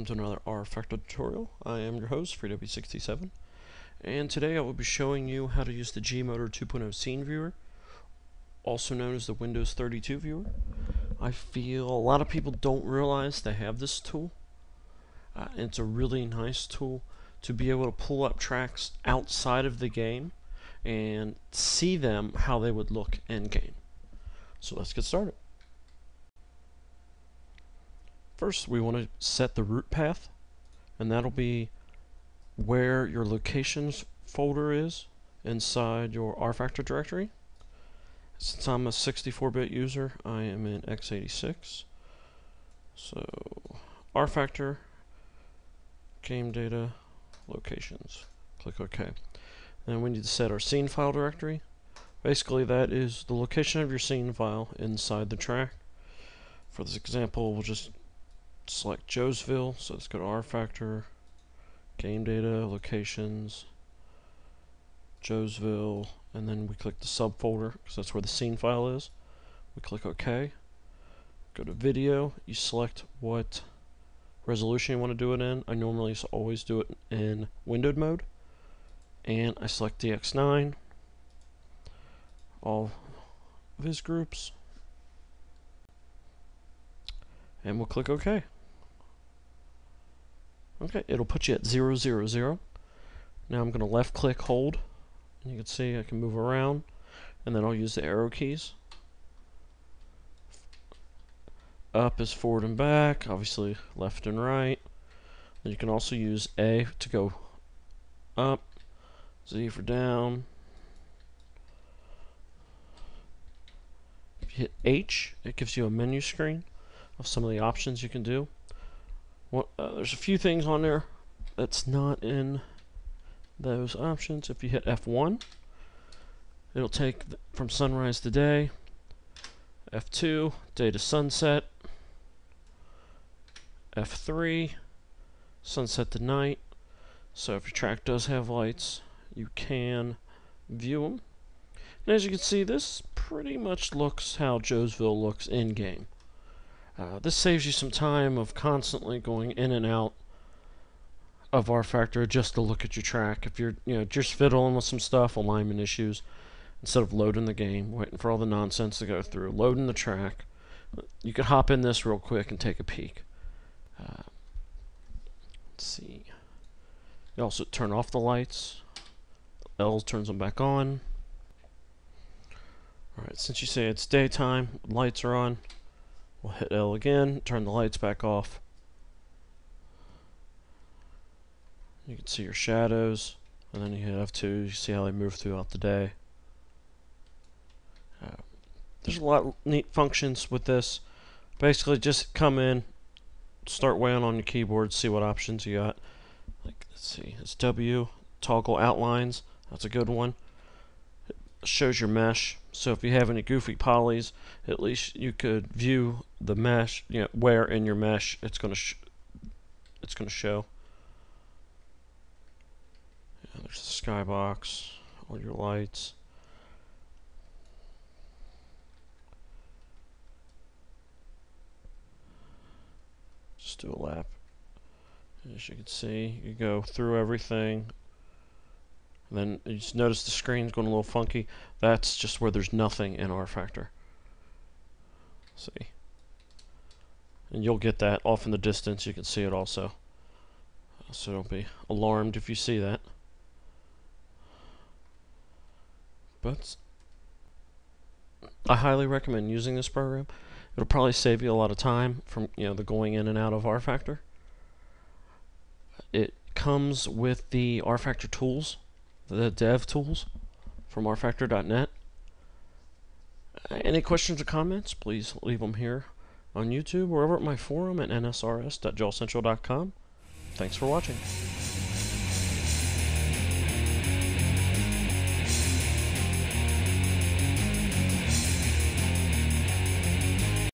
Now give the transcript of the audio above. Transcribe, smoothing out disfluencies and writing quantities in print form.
welcome to another RFactor tutorial. I am your host, FreeW67, and today I will be showing you how to use the G-Motor 2.0 Scene Viewer, also known as the Windows 32 Viewer. I feel a lot of people don't realize they have this tool. It's a really nice tool to be able to pull up tracks outside of the game and see them how they would look in game. So let's get started. First, we want to set the root path, and that'll be where your locations folder is inside your RFactor directory. Since I'm a 64-bit user, I am in x86. So RFactor, game data, locations. Click OK. Then we need to set our scene file directory. Basically, that is the location of your scene file inside the track. For this example, we'll just select Joesville, so let's go to RFactor, game data, locations, Joesville, and then we click the subfolder because that's where the scene file is. We click OK, go to video, you select what resolution you want to do it in. I normally always do it in windowed mode, and I select DX9, all of his groups, and we'll click OK. Okay, it'll put you at 0, 0, 0. Now I'm going to left click, hold, and you can see I can move around, and then I'll use the arrow keys. Up is forward and back, obviously left and right. And you can also use A to go up, Z for down. If you hit H, it gives you a menu screen of some of the options you can do. Well, there's a few things on there that's not in those options. If you hit F1, it'll take from sunrise to day, F2, day to sunset, F3, sunset to night. So if your track does have lights, you can view them. And as you can see, this pretty much looks how Joesville looks in game. This saves you some time of constantly going in and out of RFactor just to look at your track. If you're just fiddling with some stuff, alignment issues, instead of loading the game, waiting for all the nonsense to go through, loading the track, you could hop in this real quick and take a peek. Let's see. You also turn off the lights. L turns them back on. Alright, since you say it's daytime, lights are on. We'll hit L again, turn the lights back off. You can see your shadows, and then you hit F2, you see how they move throughout the day. There's a lot of neat functions with this. Basically, just come in, start weighing on your keyboard, see what options you got. Like, let's see, it's W, toggle outlines, that's a good one. It shows your mesh, so if you have any goofy polys, at least you could view the mesh, where in your mesh it's going to show. Yeah, there's the skybox, all your lights. Just do a lap. As you can see, you go through everything. And then you just notice the screen's going a little funky. That's just where there's nothing in RFactor. See? And you'll get that off in the distance. You can see it also. So don't be alarmed if you see that. But I highly recommend using this program. It'll probably save you a lot of time from the going in and out of RFactor. It comes with the RFactor tools, the dev tools from RFactor.net. Any questions or comments, please leave them here on YouTube or over at my forum at nsrs.jawcentral.com. Thanks for watching.